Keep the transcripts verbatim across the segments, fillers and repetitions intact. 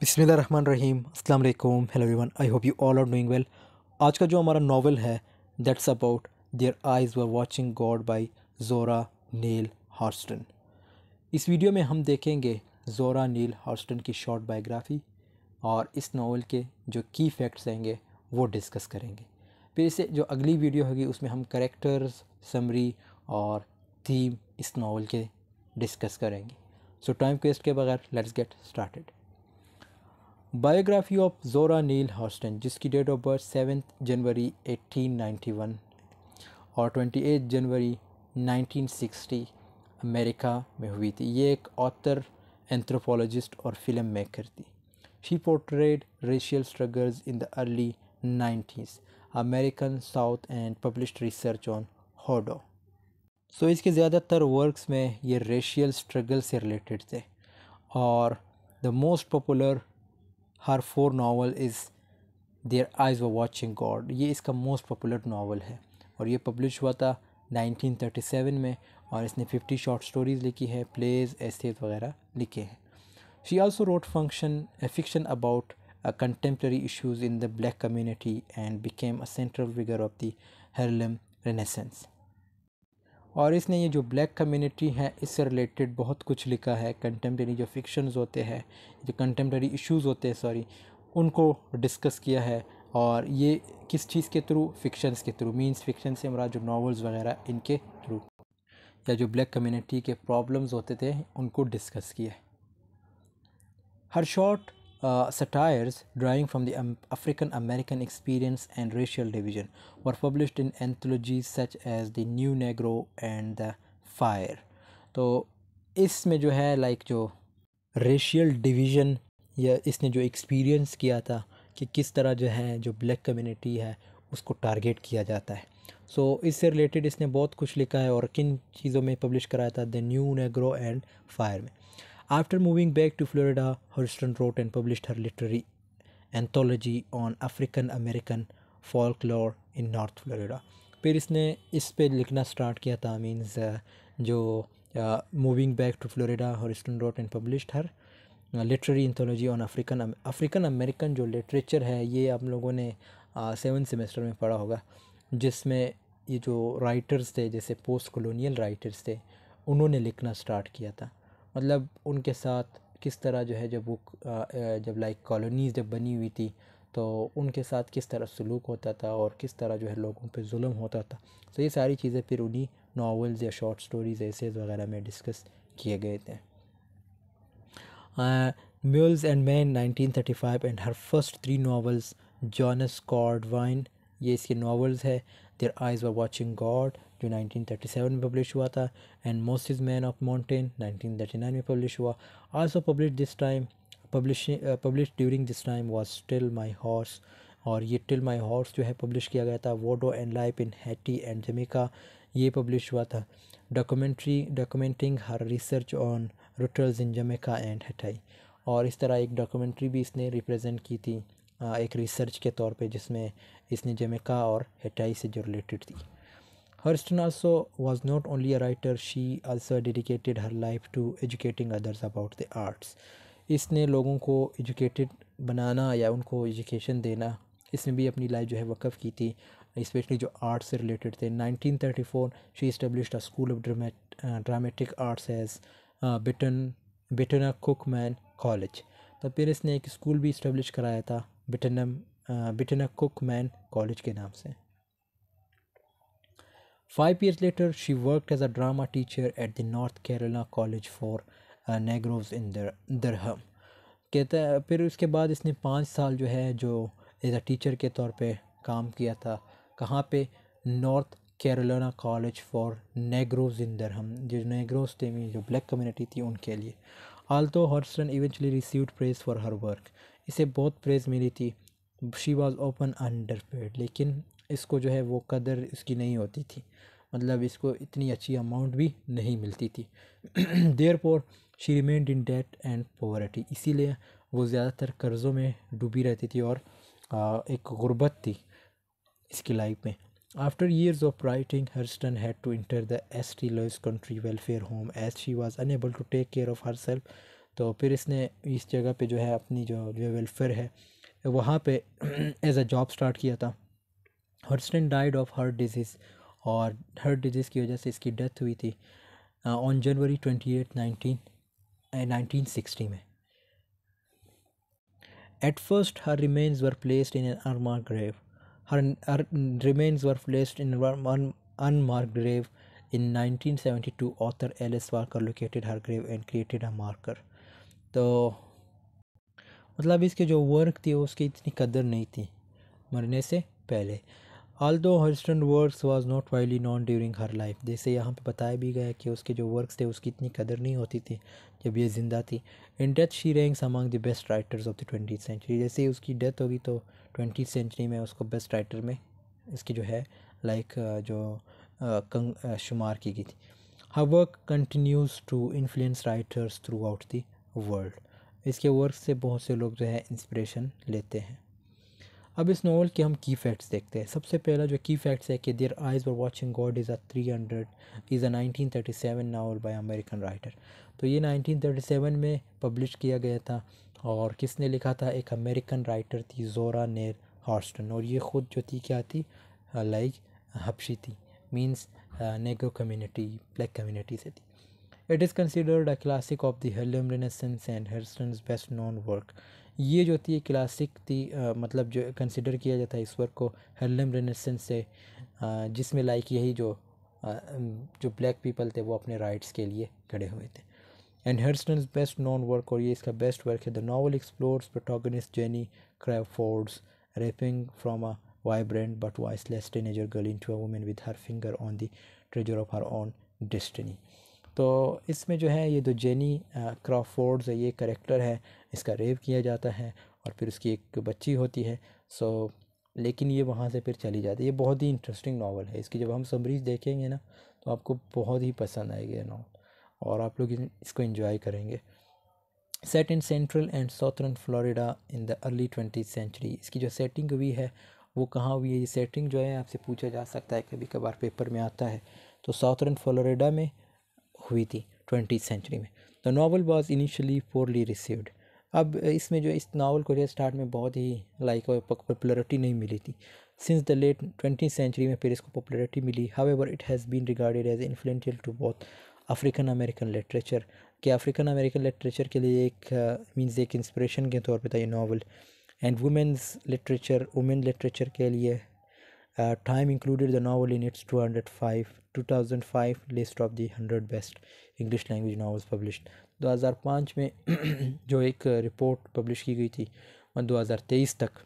बिस्मिल्लाहिर्रहमानिर्रहीम, अस्सलाम वालेकुम, hello everyone, I hope you all are doing well. आज का जो हमारा नॉवल है that's about their eyes were watching God by Zora Neale Hurston. इस वीडियो में हम देखेंगे ज़ोरा नील हर्स्टन की शॉर्ट बायोग्राफी और इस नावल के जो की फैक्ट्स होंगे वो डिस्कस करेंगे। फिर इसे जो अगली वीडियो होगी उसमें हम कैरेक्टर्स, समरी और थीम इस नावल के डिस्कस करेंगे। सो टाइम वेस्ट के बगैर let's get started. Biography of Zora Neale Hurston, जिसकी डेट ऑफ बर्थ सेवन्थ जनवरी अठारह सौ इक्यानवे और अट्ठाईस जनवरी नाइनटीन सिक्सटी अमेरिका में हुई थी। ये एक ऑथर, एंथ्रोपोलॉजिस्ट और फिल्म मेकर थी। She portrayed racial struggles in the early nineties, American south and published research on hoodoo. सो इसके ज़्यादातर वर्क्स में ये रेशियल स्ट्रगल से रिलेटेड थे और the most popular her four novel is their eyes were watching God. ये इसका most popular novel है और ये पब्लिश हुआ था नाइनटीन थर्टी सेवन में और इसने फिफ्टी शॉर्ट स्टोरीज़ लिखी हैं, प्लेज, एसेज वगैरह लिखे हैं। She also wrote function fiction about contemporary issues in the black community and became a central figure of the Harlem Renaissance. और इसने ये जो ब्लैक कम्युनिटी है इससे रिलेटेड बहुत कुछ लिखा है। कंटेम्परेरी जो फिक्शंस होते हैं, जो कंटेम्परेरी इश्यूज़ होते हैं सॉरी, उनको डिस्कस किया है। और ये किस चीज़ के थ्रू? फिक्शंस के थ्रू। मींस फिक्शन से हमारा जो नॉवेल्स वगैरह इनके थ्रू या जो ब्लैक कम्युनिटी के प्रॉब्लम्स होते थे उनको डिस्कस किया है। Her short satires drawing from the um, African American experience and racial division were published in anthologies such as The New Negro and The Fire। तो इसमें जो है लाइक जो racial division या इसने जो experience किया था कि किस तरह जो है जो black community है उसको target किया जाता है। सो so, इससे related इसने बहुत कुछ लिखा है और किन चीज़ों में publish कराया था, The New Negro and Fire में। After moving back to Florida, Hurston wrote and published her literary anthology on African American folklore in North Florida। फिर इसने इस पर लिखना स्टार्ट किया था। मीन्स जो moving back to Florida, Hurston wrote and published her literary anthology on African African American जो literature है। ये आप लोगों ने सेवन uh, सेमेस्टर में पढ़ा होगा, जिसमें ये जो राइटर्स थे जैसे पोस्ट कॉलोनियल राइटर्स थे उन्होंने लिखना स्टार्ट किया था। मतलब उनके साथ किस तरह जो है जब वो जब लाइक कॉलोनीज़ जब बनी हुई थी तो उनके साथ किस तरह सलूक होता था और किस तरह जो है लोगों पे जुल्म होता था। तो ये सारी चीज़ें फिर उन्हीं नावल्स या शॉर्ट स्टोरीज़, एसेज वगैरह में डिस्कस किए गए थे। Mules and men nineteen thirty five and her first three novels, Jonah's guard wine, ये इसके नावल्स है। Their eyes were watching God जो नाइनटीन थर्टी सेवन में पब्लिश हुआ था and Moses man of mountain nineteen thirty nine में publish हुआ। Also publish this time publish publish during this time was tell my horse. और ये till my horse जो है पब्लिश किया गया था voodoo and life in Haiti and Jamaica, ये पब्लिश हुआ था। Documentary documenting her research on rituals in Jamaica and Haiti. और इस तरह एक डॉक्यूमेंट्री भी इसने रिप्रेजेंट की थी एक रिसर्च के तौर पे, जिसमें इसने जमैका और हैटाई से जो रिलेटेड थी। Hurston also was not only a writer, she also dedicated her life to educating others about the arts। इसने लोगों को educated बनाना या उनको education देना, इसने भी अपनी लाइफ जो है वक़्फ़ की थी, स्पेशली जो आर्ट से रिलेटेड थे। Nineteen thirty four she established a school of dramatic uh, dramatic arts as uh, Bethune Bethune-Cookman College। तो फिर इसने एक स्कूल भी इस्टेब्लिश कराया था बिटनम Bethune-Cookman College के नाम से। Five years later, she worked as a drama teacher at the North Carolina College for uh, Negroes in Durham। कहता है फिर उसके बाद इसने पाँच साल जो है जो एज अ टीचर के तौर पे काम किया था। कहाँ पे? North Carolina college for नेग्रोज in Durham, जो नेग्रोज थे जो ब्लैक कम्युनिटी थी उनके लिए। Although Hurston eventually received praise for her work, इसे बहुत प्रेज मिली थी। शी वॉज ओपन अंडरपेड, लेकिन इसको जो है वो कदर इसकी नहीं होती थी, मतलब इसको इतनी अच्छी अमाउंट भी नहीं मिलती थी। Therefore she remained in debt and poverty, इसीलिए वो ज़्यादातर कर्ज़ों में डूबी रहती थी और आ, एक गुर्बत थी इसकी लाइफ में। After years of writing Hurston had to enter the S T Lucie county welfare home as she was unable to take care of herself. तो फिर इसने इस जगह पे जो है अपनी जो जो वेलफेयर है वहाँ पे एज अ जॉब स्टार्ट किया था। Hurston died of heart disease और हार्ट डिजीज़ की वजह से इसकी डेथ हुई थी on January twenty eight nineteen sixty में। At first her remains were placed in an unmark grave her remains were placed in unmark grave. In nineteen seventy-two, author Alice Walker located her grave and created a marker. तो मतलब इसके जो work थी उसकी इतनी कदर नहीं थी मरने से पहले। Although Hurston's works was not widely known during her life, जैसे यहाँ पे बताया भी गया कि उसके जो वर्क्स थे उसकी इतनी कदर नहीं होती थी जब ये जिंदा थी। In death she ranks among the best writers of the twentieth century। जैसे उसकी डेथ होगी तो twentieth सेंचुरी में उसको बेस्ट राइटर में इसकी जो है लाइक जो शुमार की गई थी। Her work continues to influence writers throughout the world. इसके वर्क से बहुत से लोग जो है इंस्पिरेशन लेते हैं। अब इस नॉवल के हम की फैक्ट्स देखते हैं। सबसे पहला जो की फैक्ट्स है कि their eyes were watching God is a three hundred is a nineteen thirty seven novel by American writer. तो ये नाइनटीन थर्टी सेवन में पब्लिश किया गया था और किसने लिखा था, एक अमेरिकन राइटर थी जोरा नेल हर्स्टन। और ये ख़ुद जो थी क्या थी, लाइक हबशी थी, means negro community, black community से थी। It is considered a classic of the Harlem renaissance and Hurston's best known work. ये जो थी क्लासिक थी, uh, मतलब जो कंसिडर किया जाता है इस वर्क को हार्लेम रेनेसेंस से, uh, जिसमें लाइक यही जो uh, जो ब्लैक पीपल थे वो अपने राइट्स के लिए खड़े हुए थे। And Hurston's best known work, और ये इसका बेस्ट वर्क है। The novel explores protagonist Janie Crawford's ripening from a vibrant but voiceless teenager girl into a woman with her finger on the treasure of her own destiny। तो इसमें जो है ये जो जेनी क्रॉफोर्ड्स ये करेक्टर है, इसका रेप किया जाता है और फिर उसकी एक बच्ची होती है। सो so, लेकिन ये वहाँ से फिर चली जाती है। ये बहुत ही इंटरेस्टिंग नावल है। इसकी जब हम समरीज देखेंगे ना तो आपको बहुत ही पसंद आएगी ये नावल और आप लोग इसको एंजॉय करेंगे। Set in central and southern Florida in the early twenty century. इसकी जो सेटिंग हुई है वो कहाँ हुई है, ये सेटिंग जो है आपसे पूछा जा सकता है, कभी कभार पेपर में आता है। तो साउथर्न फ्लोरिडा में हुई थी ट्वेंटी सेंचुरी में। The novel was initially poorly received. अब इसमें जो इस नावल को जो स्टार्ट में बहुत ही लाइक पॉपुलरिटी नहीं मिली थी। Since the late twenty century में फिर इसको पॉपुलरिटी मिली। However it has been regarded as influential to both African American literature, कि अफ्रीकन अमेरिकन लिटरेचर के लिए एक मीन्स एक इंस्पिरेशन के तौर पर था ये novel. And women's literature, women literature के लिए Time included the novel in its two hundred five two thousand five list of the hundred best English language novels publish. दो हज़ार पाँच में जो एक रिपोर्ट पब्लिश की गई थी और दो हज़ार तेईस तक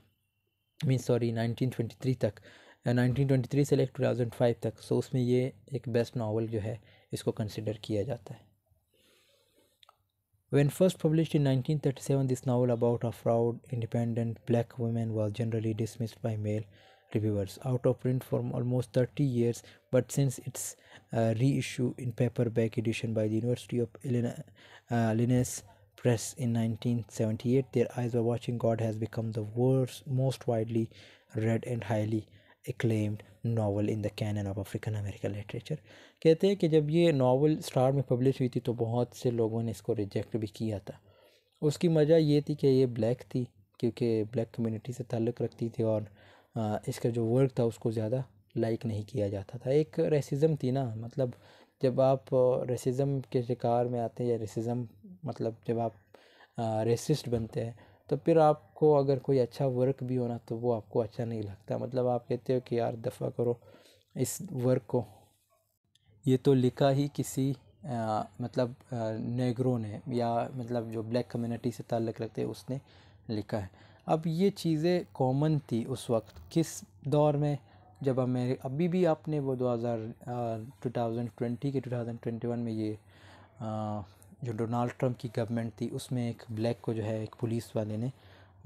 mean sorry nineteen twenty three तक नाइनटीन ट्वेंटी थ्री से लेकर टू थाउजेंड फाइव तक। सो उसमें ये एक बेस्ट नावल जो है इसको कंसिडर किया जाता है। When first published in nineteen thirty-seven, this novel about a proud, independent black woman was generally dismissed by male reviewers, out of print for almost thirty years. But since its uh, reissue in paperback edition by the University of Illinois uh, Linnaeus Press in nineteen seventy-eight, Their Eyes Were Watching God has become the world's most widely read and highly acclaimed novel in the canon of African American literature. कहते हैं कि जब ये novel start में publish हुई थी तो बहुत से लोगों ने इसको रिजेक्ट भी किया था। उसकी वजह ये थी कि ये ब्लैक थी, क्योंकि ब्लैक कम्युनिटी से ताल्लुक़ रखती थी और इसका जो वर्क था उसको ज़्यादा लाइक नहीं किया जाता था। एक रेसिज़म थी ना, मतलब जब आप रेसिज़म के शिकार में आते हैं या रेसिज़म मतलब जब आप रेसिस्ट बनते हैं तो फिर आपको अगर कोई अच्छा वर्क भी होना तो वो आपको अच्छा नहीं लगता। मतलब आप कहते हो कि यार दफ़ा करो इस वर्क को, ये तो लिखा ही किसी आ, मतलब नेग्रो ने या मतलब जो ब्लैक कम्युनिटी से ताल्लुक़ रखते हैं उसने लिखा है। अब ये चीज़ें कॉमन थी उस वक्त किस दौर में, जब हमें अभी भी आपने वो दो हज़ार टू थाउजेंड ट्वेंटी के टू थाउजेंड ट्वेंटी वन में ये आ, जो डोनाल्ड ट्रंप की गवर्नमेंट थी उसमें एक ब्लैक को जो है एक पुलिस वाले ने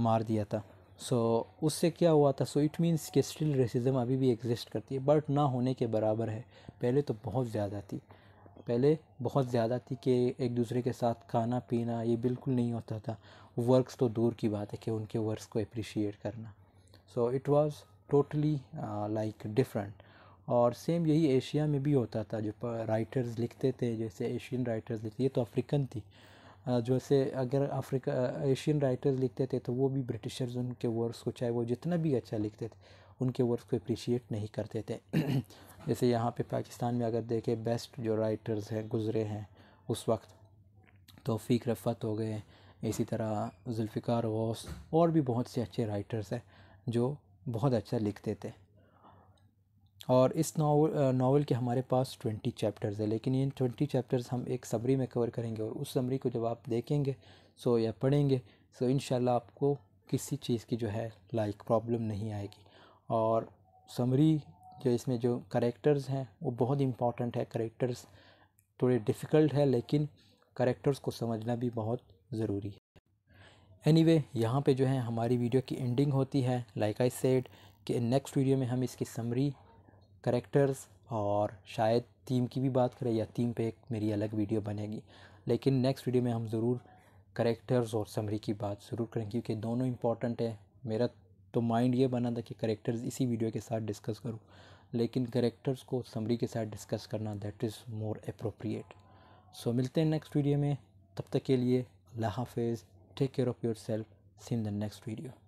मार दिया था। सो so, उससे क्या हुआ था, सो इट मीन्स कि स्टिल रेसिज्म अभी भी एग्जिस्ट करती है बट ना होने के बराबर है। पहले तो बहुत ज़्यादा थी, पहले बहुत ज़्यादा थी कि एक दूसरे के साथ खाना पीना ये बिल्कुल नहीं होता था। वर्क्स तो दूर की बात है कि उनके वर्क्स को अप्रिशिएट करना। So it was totally like different. और सेम यही एशिया में भी होता था, जो राइटर्स लिखते थे जैसे एशियन राइटर्स लिखते, ये तो अफ्रीकन थी जैसे अगर अफ्रीका एशियन राइटर्स लिखते थे तो वो भी ब्रिटिशर्स उनके वर्क्स को, चाहे वो जितना भी अच्छा लिखते थे, उनके वर्क्स को अप्रिशिएट नहीं करते थे। जैसे यहाँ पे पाकिस्तान में अगर देखें बेस्ट जो राइटर्स हैं गुज़रे हैं उस वक्त, तौफीक रफ़त हो गए, इसी तरह ज़ुल्फ़िकार घोस, और भी बहुत से अच्छे राइटर्स हैं जो बहुत अच्छा लिखते थे। और इस नावल नावल के हमारे पास ट्वेंटी चैप्टर्स हैं, लेकिन इन ट्वेंटी चैप्टर्स हम एक समरी में कवर करेंगे, और उस समरी को जब आप देखेंगे सो या पढ़ेंगे सो इंशाल्लाह आपको किसी चीज़ की जो है लाइक प्रॉब्लम नहीं आएगी। और समरी जो इसमें जो कैरेक्टर्स हैं वो बहुत इंपॉर्टेंट है। कैरेक्टर्स थोड़े डिफ़िकल्ट है, लेकिन कैरेक्टर्स को समझना भी बहुत ज़रूरी है। एनीवे, यहाँ पे जो है हमारी वीडियो की एंडिंग होती है। लाइक आई सेड कि नेक्स्ट वीडियो में हम इसकी समरी, कैरेक्टर्स और शायद थीम की भी बात करें, या थीम पे एक मेरी अलग वीडियो बनेगी, लेकिन नेक्स्ट वीडियो में हम ज़रूर कैरेक्टर्स और समरी की बात ज़रूर करेंगे, क्योंकि दोनों इंपॉर्टेंट है। मेरा तो माइंड ये बना था कि कैरेक्टर्स इसी वीडियो के साथ डिस्कस करूं, लेकिन कैरेक्टर्स को समरी के साथ डिस्कस करना that is more appropriate. So मिलते हैं नेक्स्ट वीडियो में, तब तक के लिए अल्लाह हाफिज़, take care of yourself, see in the next video.